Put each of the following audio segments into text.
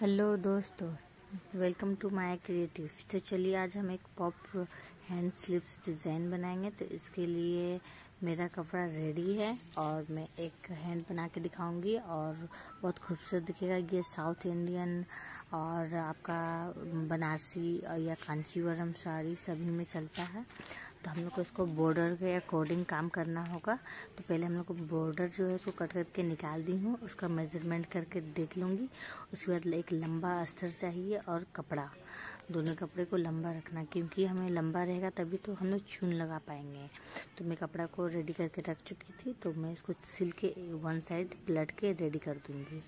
Hello दोस्तों, welcome to my creative. तो चलिए आज हम एक पॉप हैंड स्लीव्स डिज़ाइन बनाएंगे। तो इसके लिए मेरा कपड़ा रेडी है और मैं एक हैंड बना के दिखाऊंगी और बहुत खूबसूरत दिखेगा। ये साउथ इंडियन और आपका बनारसी या कांचीवरम साड़ी सभी में चलता है। तो हम लोग को इसको बॉर्डर के अकॉर्डिंग काम करना होगा। तो पहले हम लोग को बॉर्डर जो है उसको कट करके निकाल दी हूँ, उसका मेजरमेंट करके देख लूँगी। उसके बाद एक लंबा अस्तर चाहिए और कपड़ा, दोनों कपड़े को लंबा रखना, क्योंकि हमें लंबा रहेगा तभी तो हम लोग चून लगा पाएंगे। तो मैं कपड़ा को रेडी करके रख चुकी थी, तो मैं इसको सिल के वन साइड पलट के रेडी कर दूँगी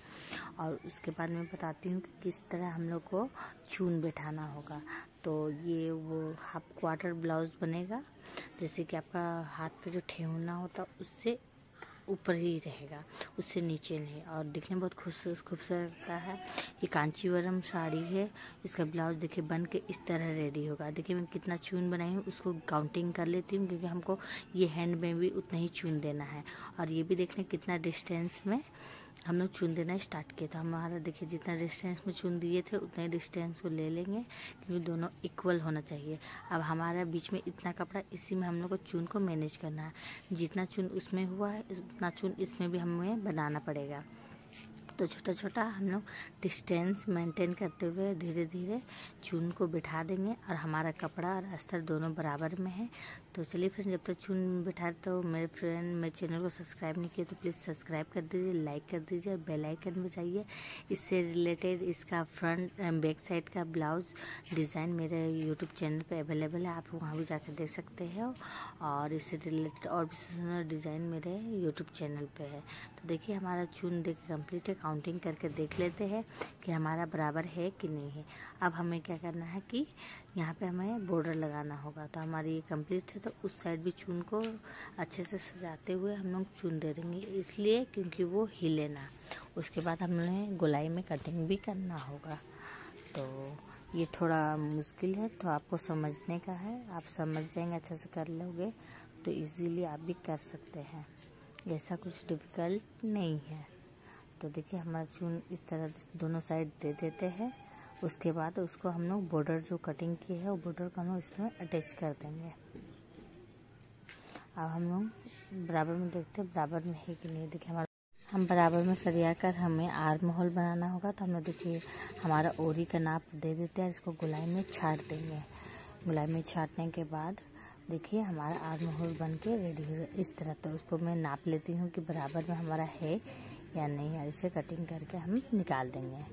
और उसके बाद मैं बताती हूँ कि किस तरह हम लोग को चून बैठाना होगा। तो ये वो हाफ क्वार्टर ब्लाउज बनेगा, जैसे कि आपका हाथ पे जो ठेहुना होता उससे ऊपर ही रहेगा, उससे नीचे नहीं। और दिखने में बहुत खूबसूरत लगता है। ये कांचीवरम साड़ी है, इसका ब्लाउज देखिए बन के इस तरह रेडी होगा। देखिए मैं कितना चून बनाई हूँ, उसको काउंटिंग कर लेती हूँ, क्योंकि हमको ये हैंड में भी उतना ही चून देना है। और ये भी देखना कितना डिस्टेंस में हम लोग चुन देना स्टार्ट किया। तो हमारा देखिए जितना डिस्टेंस में चुन दिए थे उतना ही डिस्टेंस को ले लेंगे, क्योंकि दोनों इक्वल होना चाहिए। अब हमारा बीच में इतना कपड़ा, इसी में हम लोग को चुन को मैनेज करना है। जितना चुन उसमें हुआ है उतना चुन इसमें भी हमें बनाना पड़ेगा। तो छोटा छोटा हम लोग डिस्टेंस मेंटेन करते हुए धीरे धीरे चून को बिठा देंगे। और हमारा कपड़ा और अस्तर दोनों बराबर में है। तो चलिए फ्रेंड, जब तक चून बिठा, तो मेरे फ्रेंड मेरे चैनल को सब्सक्राइब नहीं किया तो प्लीज़ सब्सक्राइब कर दीजिए, लाइक कर दीजिए और बेल आइकन बजाइए। इससे रिलेटेड इसका फ्रंट बैक साइड का ब्लाउज डिज़ाइन मेरे यूट्यूब चैनल पर अवेलेबल है, आप वहाँ भी जाकर देख सकते हो। और इससे रिलेटेड और भी सुंदर डिज़ाइन मेरे यूट्यूब चैनल पर है। तो देखिए हमारा चून देख कम्प्लीट है, काउंटिंग करके देख लेते हैं कि हमारा बराबर है कि नहीं है। अब हमें क्या करना है कि यहाँ पे हमें बॉर्डर लगाना होगा। तो हमारी ये कंप्लीट है, तो उस साइड भी चून को अच्छे से सजाते हुए हम लोग चून दे देंगे, इसलिए क्योंकि वो हिले ना। उसके बाद हमें गोलाई में कटिंग भी करना होगा। तो ये थोड़ा मुश्किल है, तो आपको समझने का है, आप समझ जाएंगे, अच्छे से कर लोगे तो ईजीली आप भी कर सकते हैं, ऐसा कुछ डिफिकल्ट नहीं है। तो देखिए हमारा चून इस तरह दोनों साइड दे देते हैं। उसके बाद उसको हम लोग बॉर्डर जो कटिंग की है वो बॉर्डर को हम लोग इसमें अटैच कर देंगे। अब हम लोग बराबर में देखते हैं बराबर में है कि नहीं। देखिए हमारा हम बराबर में सरिया कर हमें आर्म होल बनाना होगा। तो हम लोग देखिए हमारा ओरी का नाप दे देते हैं, इसको गोलाई में छाट देंगे। गोलाई में छाटने के बाद देखिए हमारा आर्म होल बन के रेडी हो गया इस तरह। तो उसको मैं नाप लेती हूँ कि बराबर में हमारा है या नहीं है, इसे कटिंग करके हम निकाल देंगे।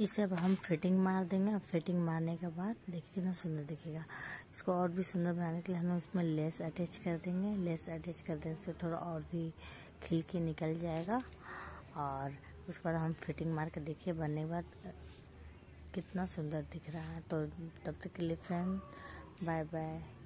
इसे अब हम फिटिंग मार देंगे। फिटिंग मारने के बाद देखिए कितना सुंदर दिखेगा। इसको और भी सुंदर बनाने के लिए हम इसमें लेस अटैच कर देंगे। लेस अटैच कर देने से थोड़ा और भी खिल के निकल जाएगा। और उसके बाद हम फिटिंग मार के देखिए बनने के बाद कितना सुंदर दिख रहा है। तो तब तक के लिए फ्रेंड बाय बाय।